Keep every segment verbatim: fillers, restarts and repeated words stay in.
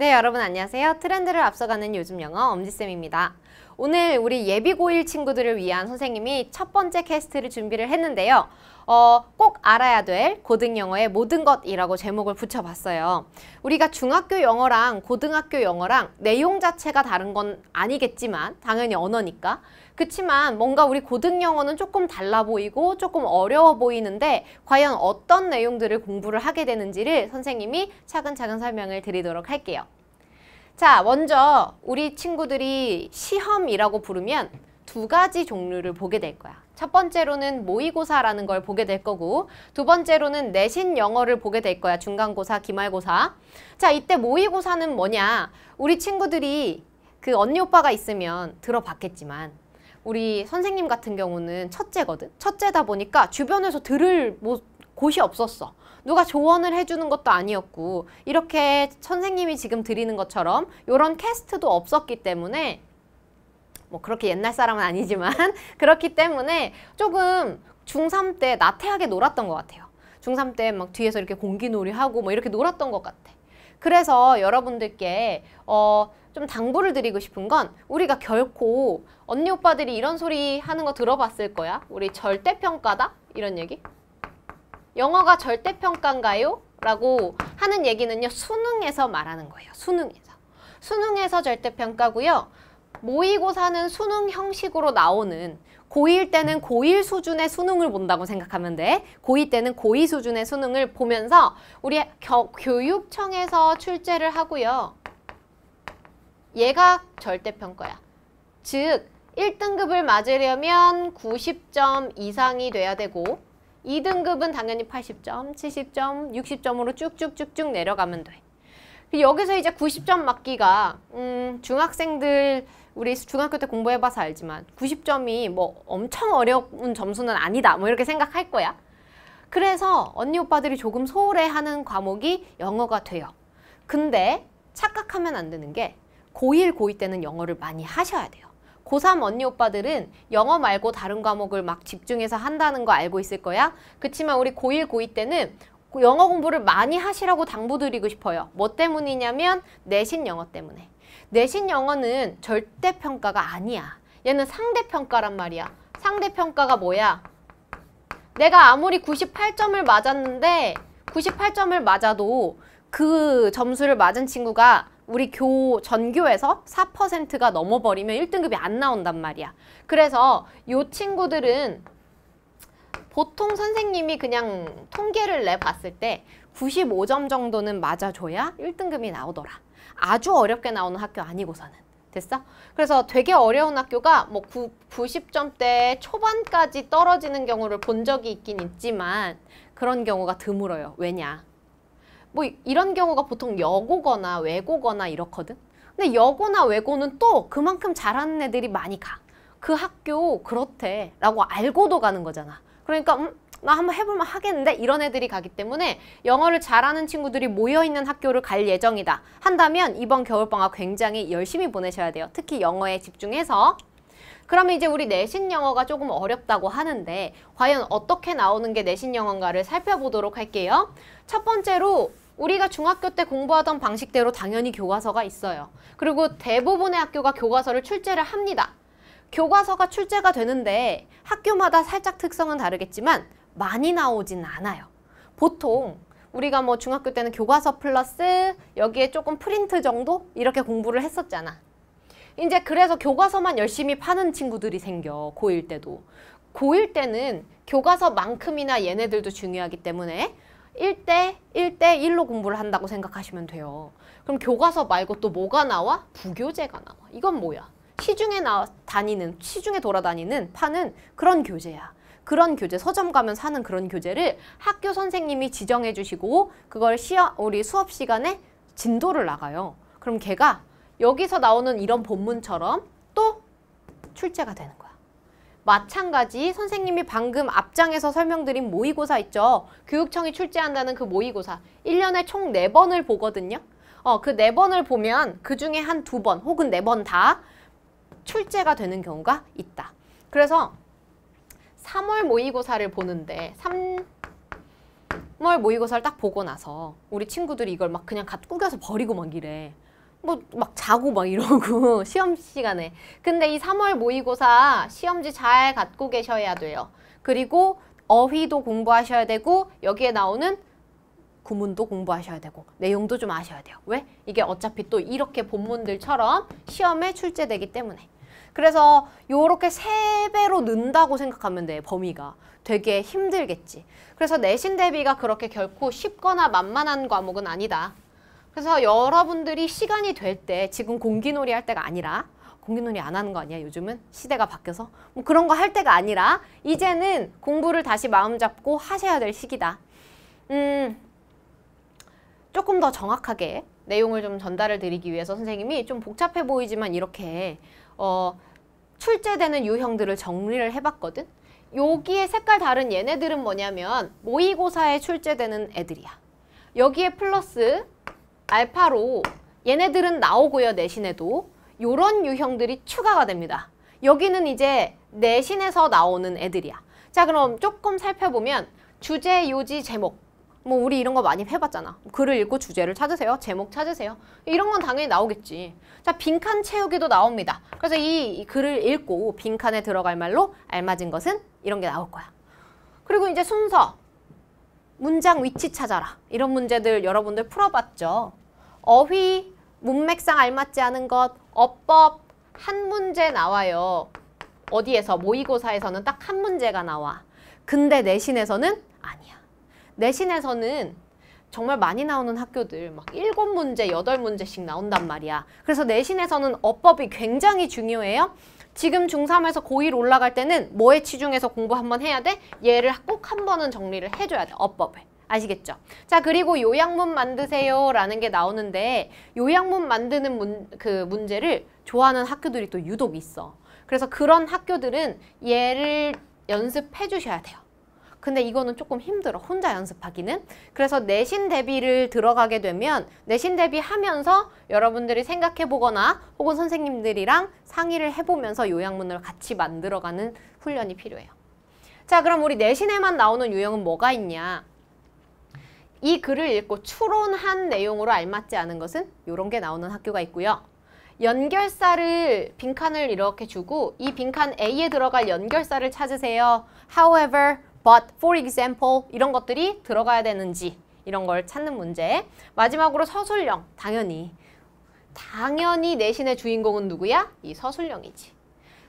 네, 여러분 안녕하세요. 트렌드를 앞서가는 요즘 영어 엄지쌤입니다. 오늘 우리 예비 고일 친구들을 위한 선생님이 첫 번째 캐스트를 준비를 했는데요. 어, 꼭 알아야 될 고등영어의 모든 것이라고 제목을 붙여봤어요. 우리가 중학교 영어랑 고등학교 영어랑 내용 자체가 다른 건 아니겠지만, 당연히 언어니까. 그치만 뭔가 우리 고등영어는 조금 달라 보이고 조금 어려워 보이는데, 과연 어떤 내용들을 공부를 하게 되는지를 선생님이 차근차근 설명을 드리도록 할게요. 자, 먼저 우리 친구들이 시험이라고 부르면 두 가지 종류를 보게 될 거야. 첫 번째로는 모의고사라는 걸 보게 될 거고, 두 번째로는 내신 영어를 보게 될 거야. 중간고사, 기말고사. 자, 이때 모의고사는 뭐냐? 우리 친구들이 그 언니 오빠가 있으면 들어봤겠지만, 우리 선생님 같은 경우는 첫째거든. 첫째다 보니까 주변에서 들을 뭐 곳이 없었어. 누가 조언을 해주는 것도 아니었고, 이렇게 선생님이 지금 드리는 것처럼 이런 캐스트도 없었기 때문에, 뭐 그렇게 옛날 사람은 아니지만 그렇기 때문에 조금 중삼 때 나태하게 놀았던 것 같아요. 중삼 때 막 뒤에서 이렇게 공기놀이 하고 뭐 이렇게 놀았던 것 같아. 그래서 여러분들께 어, 좀 당부를 드리고 싶은 건, 우리가 결코 언니 오빠들이 이런 소리 하는 거 들어봤을 거야. 우리 절대평가다? 이런 얘기? 영어가 절대평가인가요? 라고 하는 얘기는요, 수능에서 말하는 거예요. 수능에서. 수능에서 절대평가고요. 모의고사는 수능 형식으로 나오는, 고일 때는 고일 수준의 수능을 본다고 생각하면 돼. 고이 때는 고이 수준의 수능을 보면서 우리 겨, 교육청에서 출제를 하고요. 얘가 절대평가야. 즉, 일 등급을 맞으려면 구십 점 이상이 돼야 되고, 이 등급은 당연히 팔십 점, 칠십 점, 육십 점으로 쭉쭉쭉쭉 내려가면 돼. 여기서 이제 구십 점 맞기가 음, 중학생들, 우리 중학교 때 공부해봐서 알지만 구십 점이 뭐 엄청 어려운 점수는 아니다, 뭐 이렇게 생각할 거야. 그래서 언니 오빠들이 조금 소홀해하는 과목이 영어가 돼요. 근데 착각하면 안 되는 게, 고일, 고이 때는 영어를 많이 하셔야 돼요. 고삼 언니 오빠들은 영어 말고 다른 과목을 막 집중해서 한다는 거 알고 있을 거야. 그치만 우리 고일, 고이 때는 영어 공부를 많이 하시라고 당부드리고 싶어요. 뭐 때문이냐면 내신 영어 때문에. 내신 영어는 절대평가가 아니야. 얘는 상대평가란 말이야. 상대평가가 뭐야? 내가 아무리 구십팔 점을 맞았는데, 구십팔 점을 맞아도 그 점수를 맞은 친구가 우리 교, 전교에서 사 퍼센트가 넘어버리면 일 등급이 안 나온단 말이야. 그래서 요 친구들은 보통 선생님이 그냥 통계를 내봤을 때 구십오 점 정도는 맞아줘야 일 등급이 나오더라. 아주 어렵게 나오는 학교 아니고서는. 됐어? 그래서 되게 어려운 학교가 뭐 구, 구십 점대 초반까지 떨어지는 경우를 본 적이 있긴 있지만, 그런 경우가 드물어요. 왜냐? 뭐 이런 경우가 보통 여고거나 외고거나 이렇거든. 근데 여고나 외고는 또 그만큼 잘하는 애들이 많이 가. 그 학교 그렇대 라고 알고도 가는 거잖아. 그러니까 음, 나 한번 해볼만 하겠는데, 이런 애들이 가기 때문에 영어를 잘하는 친구들이 모여있는 학교를 갈 예정이다 한다면, 이번 겨울방학 굉장히 열심히 보내셔야 돼요. 특히 영어에 집중해서. 그러면 이제 우리 내신 영어가 조금 어렵다고 하는데, 과연 어떻게 나오는 게 내신 영어인가를 살펴보도록 할게요. 첫 번째로 우리가 중학교 때 공부하던 방식대로 당연히 교과서가 있어요. 그리고 대부분의 학교가 교과서를 출제를 합니다. 교과서가 출제가 되는데 학교마다 살짝 특성은 다르겠지만 많이 나오진 않아요. 보통 우리가 뭐 중학교 때는 교과서 플러스 여기에 조금 프린트 정도? 이렇게 공부를 했었잖아. 이제 그래서 교과서만 열심히 파는 친구들이 생겨, 고일 때도. 고일 때는 교과서만큼이나 얘네들도 중요하기 때문에 일 대 일 대 일로 공부를 한다고 생각하시면 돼요. 그럼 교과서 말고 또 뭐가 나와? 부교재가 나와. 이건 뭐야? 시중에 나, 다니는, 시중에 돌아다니는, 파는 그런 교재야. 그런 교재, 서점 가면 사는 그런 교재를 학교 선생님이 지정해 주시고, 그걸 시험, 우리 수업 시간에 진도를 나가요. 그럼 걔가 여기서 나오는 이런 본문처럼 또 출제가 되는 거야. 마찬가지 선생님이 방금 앞장에서 설명드린 모의고사 있죠. 교육청이 출제한다는 그 모의고사. 일 년에 총 네 번을 보거든요. 어, 그 네 번을 보면 그 중에 한 두 번 혹은 네 번 다 출제가 되는 경우가 있다. 그래서 삼월 모의고사를 보는데, 삼월 모의고사를 딱 보고 나서 우리 친구들이 이걸 막 그냥 갓 구겨서 버리고 막 이래. 뭐 막 자고 막 이러고 시험 시간에. 근데 이 삼월 모의고사 시험지 잘 갖고 계셔야 돼요. 그리고 어휘도 공부하셔야 되고 여기에 나오는 구문도 공부하셔야 되고 내용도 좀 아셔야 돼요. 왜? 이게 어차피 또 이렇게 본문들처럼 시험에 출제되기 때문에. 그래서 요렇게 세 배로 는다고 생각하면 돼. 범위가 되게 힘들겠지. 그래서 내신 대비가 그렇게 결코 쉽거나 만만한 과목은 아니다. 그래서 여러분들이 시간이 될 때, 지금 공기놀이 할 때가 아니라, 공기놀이 안 하는 거 아니야 요즘은? 시대가 바뀌어서. 뭐 그런 거 할 때가 아니라 이제는 공부를 다시 마음 잡고 하셔야 될 시기다. 음, 조금 더 정확하게 내용을 좀 전달을 드리기 위해서 선생님이 좀 복잡해 보이지만 이렇게 어, 출제되는 유형들을 정리를 해봤거든? 여기에 색깔 다른 얘네들은 뭐냐면 모의고사에 출제되는 애들이야. 여기에 플러스 알파로 얘네들은 나오고요. 내신에도 요런 유형들이 추가가 됩니다. 여기는 이제 내신에서 나오는 애들이야. 자, 그럼 조금 살펴보면 주제, 요지, 제목. 뭐 우리 이런 거 많이 해봤잖아. 글을 읽고 주제를 찾으세요. 제목 찾으세요. 이런 건 당연히 나오겠지. 자, 빈칸 채우기도 나옵니다. 그래서 이 글을 읽고 빈칸에 들어갈 말로 알맞은 것은 이런 게 나올 거야. 그리고 이제 순서, 문장 위치 찾아라. 이런 문제들 여러분들 풀어봤죠. 어휘, 문맥상 알맞지 않은 것, 어법, 한 문제 나와요. 어디에서? 모의고사에서는 딱 한 문제가 나와. 근데 내신에서는 아니야. 내신에서는 정말 많이 나오는 학교들 막 일곱 문제, 여덟 문제씩 나온단 말이야. 그래서 내신에서는 어법이 굉장히 중요해요. 지금 중삼에서 고일 올라갈 때는 뭐에 치중해서 공부 한번 해야 돼? 얘를 꼭 한 번은 정리를 해줘야 돼. 어법을. 아시겠죠? 자, 그리고 요약문 만드세요 라는 게 나오는데 요약문 만드는 문, 그 문제를 좋아하는 학교들이 또 유독 있어. 그래서 그런 학교들은 얘를 연습해 주셔야 돼요. 근데 이거는 조금 힘들어. 혼자 연습하기는. 그래서 내신 대비를 들어가게 되면 내신 대비하면서 여러분들이 생각해보거나 혹은 선생님들이랑 상의를 해보면서 요약문을 같이 만들어가는 훈련이 필요해요. 자, 그럼 우리 내신에만 나오는 유형은 뭐가 있냐. 이 글을 읽고 추론한 내용으로 알맞지 않은 것은 이런 게 나오는 학교가 있고요. 연결사를 빈칸을 이렇게 주고 이 빈칸 A에 들어갈 연결사를 찾으세요. However, but, for example 이런 것들이 들어가야 되는지 이런 걸 찾는 문제. 마지막으로 서술형. 당연히 당연히 내신의 주인공은 누구야? 이 서술형이지.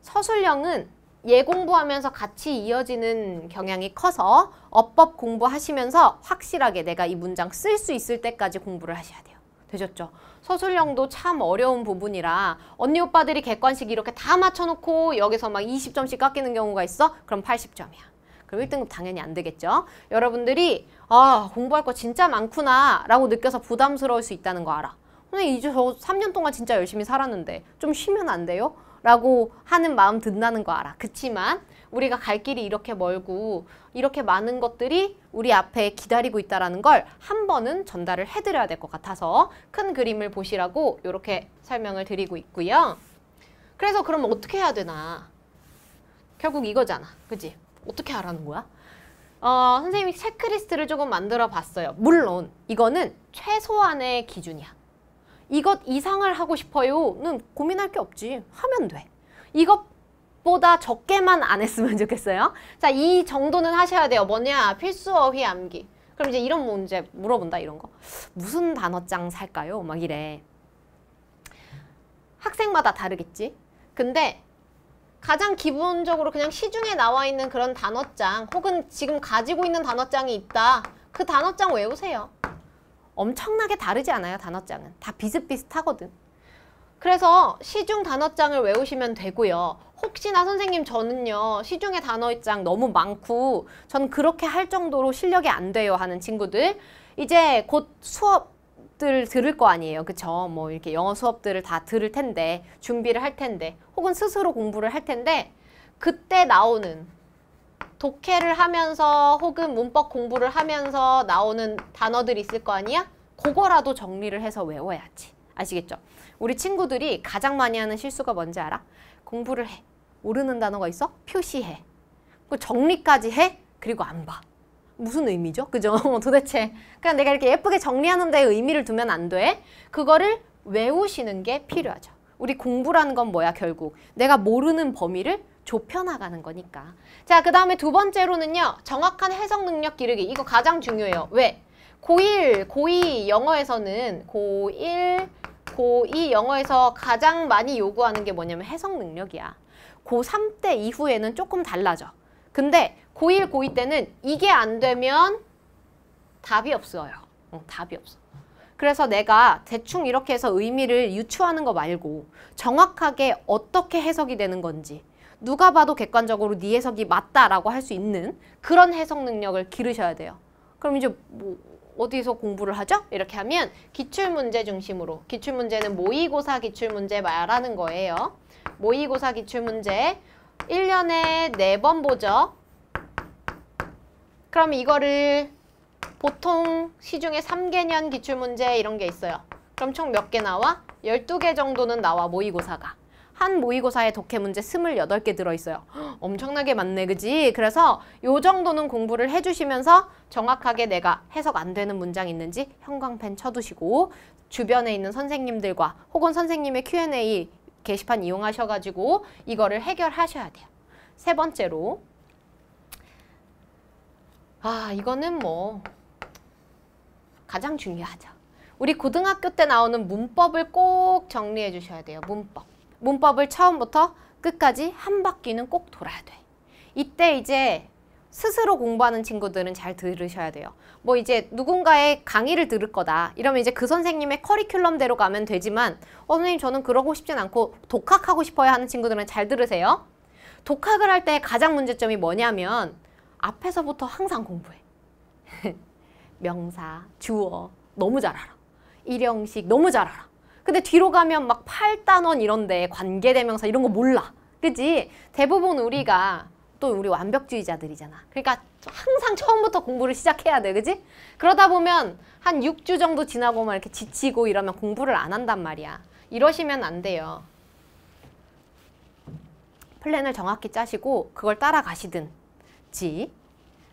서술형은 예 공부하면서 같이 이어지는 경향이 커서 어법 공부하시면서 확실하게 내가 이 문장 쓸 수 있을 때까지 공부를 하셔야 돼요. 되셨죠? 서술형도 참 어려운 부분이라 언니 오빠들이 객관식 이렇게 다 맞춰놓고 여기서 막 이십 점씩 깎이는 경우가 있어? 그럼 팔십 점이야. 그럼 일 등급 당연히 안 되겠죠? 여러분들이 아 공부할 거 진짜 많구나 라고 느껴서 부담스러울 수 있다는 거 알아. 근데 이제 저 삼 년 동안 진짜 열심히 살았는데 좀 쉬면 안 돼요? 라고 하는 마음 든다는 거 알아. 그치만 우리가 갈 길이 이렇게 멀고 이렇게 많은 것들이 우리 앞에 기다리고 있다는 걸 한 번은 전달을 해드려야 될 것 같아서 큰 그림을 보시라고 이렇게 설명을 드리고 있고요. 그래서 그럼 어떻게 해야 되나. 결국 이거잖아. 그치? 어떻게 하라는 거야? 어, 선생님이 체크리스트를 조금 만들어 봤어요. 물론 이거는 최소한의 기준이야. 이것 이상을 하고 싶어요는 고민할 게 없지. 하면 돼. 이것보다 적게만 안 했으면 좋겠어요. 자, 이 정도는 하셔야 돼요. 뭐냐? 필수 어휘 암기. 그럼 이제 이런 문제 물어본다. 이런 거. 무슨 단어장 살까요? 막 이래. 학생마다 다르겠지. 근데 가장 기본적으로 그냥 시중에 나와 있는 그런 단어장 혹은 지금 가지고 있는 단어장이 있다. 그 단어장 외우세요. 엄청나게 다르지 않아요. 단어장은 다 비슷비슷하거든. 그래서 시중 단어장을 외우시면 되고요. 혹시나 선생님 저는요 시중에 단어장 너무 많고 전 그렇게 할 정도로 실력이 안 돼요 하는 친구들 이제 곧 수업들 들을 거 아니에요. 그쵸? 뭐 이렇게 영어 수업들을 다 들을 텐데 준비를 할 텐데 혹은 스스로 공부를 할 텐데 그때 나오는 독해를 하면서 혹은 문법 공부를 하면서 나오는 단어들이 있을 거 아니야? 그거라도 정리를 해서 외워야지. 아시겠죠? 우리 친구들이 가장 많이 하는 실수가 뭔지 알아? 공부를 해. 모르는 단어가 있어? 표시해. 그 정리까지 해. 그리고 안 봐. 무슨 의미죠? 그죠? 도대체 그냥 내가 이렇게 예쁘게 정리하는 데 의미를 두면 안 돼. 그거를 외우시는 게 필요하죠. 우리 공부라는 건 뭐야? 결국 내가 모르는 범위를 좁혀나가는 거니까. 자, 그 다음에 두 번째로는요, 정확한 해석 능력 기르기. 이거 가장 중요해요. 왜? 고일, 고이 영어에서는 고일, 고이 영어에서 가장 많이 요구하는 게 뭐냐면 해석 능력이야. 고삼 때 이후에는 조금 달라져. 근데 고일, 고이 때는 이게 안 되면 답이 없어요. 어, 답이 없어. 그래서 내가 대충 이렇게 해서 의미를 유추하는 거 말고 정확하게 어떻게 해석이 되는 건지, 누가 봐도 객관적으로 네 해석이 맞다라고 할 수 있는 그런 해석 능력을 기르셔야 돼요. 그럼 이제 뭐 어디서 공부를 하죠? 이렇게 하면 기출문제 중심으로. 기출문제는 모의고사 기출문제 말하는 거예요. 모의고사 기출문제 일 년에 네 번 보죠. 그럼 이거를 보통 시중에 삼 개년 기출문제 이런 게 있어요. 그럼 총 몇 개 나와? 열두 개 정도는 나와, 모의고사가. 한 모의고사에 독해문제 스물여덟 개 들어있어요. 헉, 엄청나게 많네, 그지? 그래서 요 정도는 공부를 해주시면서 정확하게 내가 해석 안 되는 문장 있는지 형광펜 쳐두시고, 주변에 있는 선생님들과 혹은 선생님의 큐 앤 에이 게시판 이용하셔가지고 이거를 해결하셔야 돼요. 세 번째로, 아, 이거는 뭐 가장 중요하죠. 우리 고등학교 때 나오는 문법을 꼭 정리해 주셔야 돼요. 문법. 문법을 처음부터 끝까지 한 바퀴는 꼭 돌아야 돼. 이때 이제 스스로 공부하는 친구들은 잘 들으셔야 돼요. 뭐 이제 누군가의 강의를 들을 거다 이러면 이제 그 선생님의 커리큘럼대로 가면 되지만, 어, 선생님 저는 그러고 싶진 않고 독학하고 싶어야 하는 친구들은 잘 들으세요. 독학을 할 때 가장 문제점이 뭐냐면 앞에서부터 항상 공부해. 명사, 주어 너무 잘 알아. 일형식 너무 잘 알아. 근데 뒤로 가면 막 팔 단원 이런데 관계대명사 이런 거 몰라. 그치? 대부분 우리가 또 우리 완벽주의자들이잖아. 그러니까 항상 처음부터 공부를 시작해야 돼. 그치? 그러다 보면 한 육 주 정도 지나고 막 이렇게 지치고 이러면 공부를 안 한단 말이야. 이러시면 안 돼요. 플랜을 정확히 짜시고 그걸 따라가시든 지.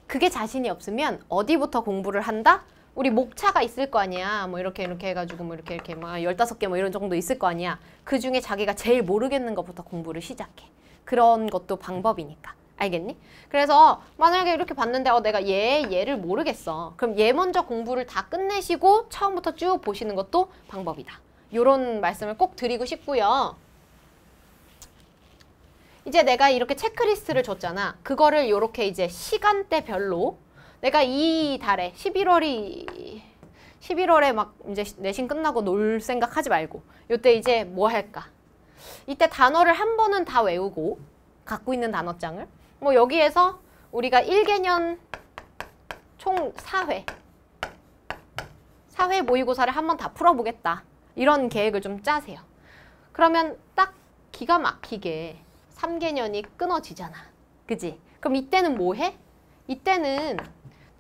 그게 자신이 없으면 어디부터 공부를 한다? 우리 목차가 있을 거 아니야. 뭐 이렇게 이렇게 해가지고 뭐 이렇게 이렇게 막 열다섯 개 뭐 이런 정도 있을 거 아니야. 그 중에 자기가 제일 모르겠는 것부터 공부를 시작해. 그런 것도 방법이니까. 알겠니? 그래서 만약에 이렇게 봤는데 어 내가 얘, 얘를 모르겠어. 그럼 얘 먼저 공부를 다 끝내시고 처음부터 쭉 보시는 것도 방법이다. 요런 말씀을 꼭 드리고 싶고요. 이제 내가 이렇게 체크리스트를 줬잖아. 그거를 요렇게 이제 시간대별로 내가 이 달에 십일월이 십일월에 막 이제 내신 끝나고 놀 생각 하지 말고 요때 이제 뭐 할까? 이때 단어를 한 번은 다 외우고 갖고 있는 단어장을 뭐 여기에서 우리가 일 개년 총 사 회 사 회 모의고사를 한번 다 풀어보겠다. 이런 계획을 좀 짜세요. 그러면 딱 기가 막히게 삼 개년이 끊어지잖아. 그지? 그럼 이때는 뭐 해? 이때는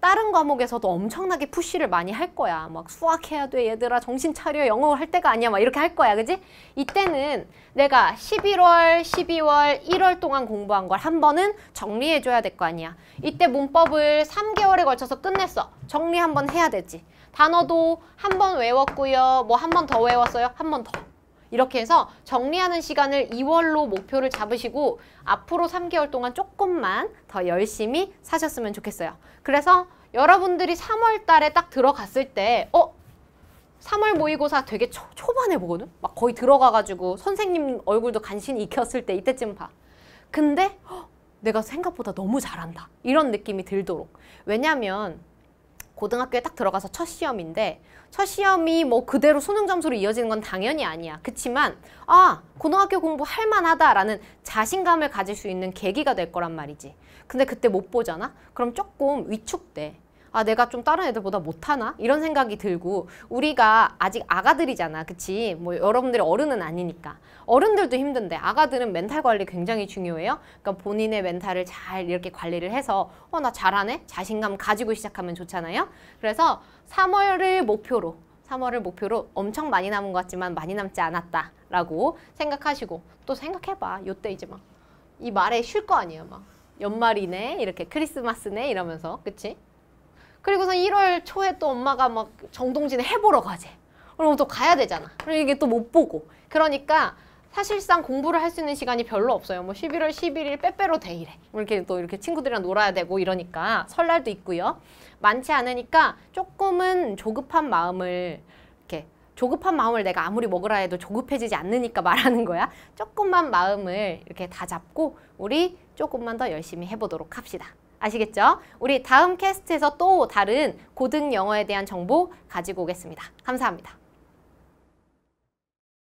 다른 과목에서도 엄청나게 푸시를 많이 할 거야. 막 수학해야 돼, 얘들아. 정신 차려. 영어 할 때가 아니야. 막 이렇게 할 거야. 그지? 이때는 내가 십일월, 십이월, 일월 동안 공부한 걸 한 번은 정리해줘야 될 거 아니야. 이때 문법을 삼 개월에 걸쳐서 끝냈어. 정리 한 번 해야 되지. 단어도 한 번 외웠고요. 뭐 한 번 더 외웠어요. 한 번 더. 이렇게 해서 정리하는 시간을 이월로 목표를 잡으시고 앞으로 삼 개월 동안 조금만 더 열심히 사셨으면 좋겠어요. 그래서 여러분들이 삼월 달에 딱 들어갔을 때 어? 삼월 모의고사 되게 초, 초반에 보거든? 막 거의 들어가가지고 선생님 얼굴도 간신히 익혔을 때 이때쯤 봐. 근데 허, 내가 생각보다 너무 잘한다. 이런 느낌이 들도록. 왜냐면 고등학교에 딱 들어가서 첫 시험인데 첫 시험이 뭐 그대로 수능 점수로 이어지는 건 당연히 아니야. 그치만 아, 고등학교 공부 할만하다라는 자신감을 가질 수 있는 계기가 될 거란 말이지. 근데 그때 못 보잖아? 그럼 조금 위축돼. 아, 내가 좀 다른 애들보다 못하나? 이런 생각이 들고. 우리가 아직 아가들이잖아. 그치? 뭐 여러분들이 어른은 아니니까. 어른들도 힘든데 아가들은 멘탈 관리 굉장히 중요해요. 그러니까 본인의 멘탈을 잘 이렇게 관리를 해서 어, 나 잘하네? 자신감 가지고 시작하면 좋잖아요. 그래서 삼월을 목표로 삼월을 목표로 엄청 많이 남은 것 같지만 많이 남지 않았다 라고 생각하시고, 또 생각해봐. 요때 이제 막 이 말에 쉴 거 아니에요. 막 연말이네 이렇게, 크리스마스네 이러면서. 그치? 그리고서 일월 초에 또 엄마가 막 정동진에 해보러 가재. 그럼 또 가야 되잖아. 그리고 이게 또 못 보고. 그러니까 사실상 공부를 할 수 있는 시간이 별로 없어요. 뭐 십일월 십일일 빼빼로 데이래. 이렇게 또 이렇게 친구들이랑 놀아야 되고 이러니까 설날도 있고요. 많지 않으니까 조금은 조급한 마음을 이렇게 조급한 마음을 내가 아무리 먹으라 해도 조급해지지 않으니까 말하는 거야. 조금만 마음을 이렇게 다 잡고 우리 조금만 더 열심히 해보도록 합시다. 아시겠죠? 우리 다음 캐스트에서 또 다른 고등 영어에 대한 정보 가지고 오겠습니다. 감사합니다.